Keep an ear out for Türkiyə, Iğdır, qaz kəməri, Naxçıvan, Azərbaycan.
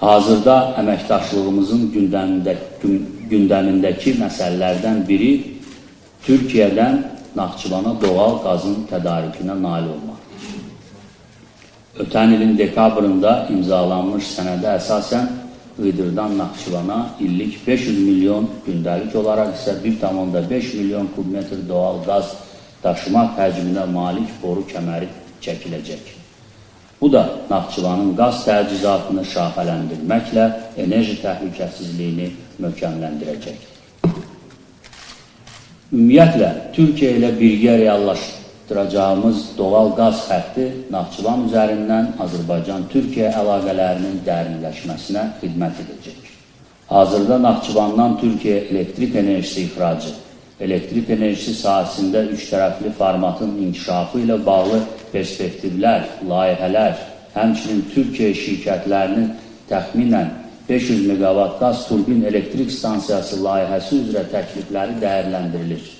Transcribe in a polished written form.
Hazırda əməkdaşlığımızın gündəmindəki məsələlərdən biri Türkiyədən Naxçıvana doğal qazın tədarikinə nail olmaq. Ötən ilin dekabrında imzalanmış sənədə əsasən Iğdırdan Naxçıvana illik 500 milyon gündəlik olaraq isə 1,5 milyon kubmetr doğal qaz daşıma həcminə malik boru kəməri çəkiləcək. Bu da Naxçıvanın qaz təcizatını şaxələndirməklə enerji təhlükəsizliyini möhkəmləndirəcək. Ümumiyyətlə, Türkiyə ilə birgə reallaşdıracağımız doğal qaz xətti Naxçıvan üzərindən Azərbaycan-Türkiyə əlaqələrinin dərinləşməsinə xidmət edəcək. Hazırda Naxçıvandan Türkiyə elektrik enerjisi ixracı, elektrik enerjisi sahəsində üçtərəfli formatın inkişafı ilə bağlı perspektivlər, layihələr, həmçinin Türkiyə şirkətlərinin təxminən 500 megavat qaz turbin elektrik stansiyası layihəsi üzrə təklifləri dəyərləndirilir.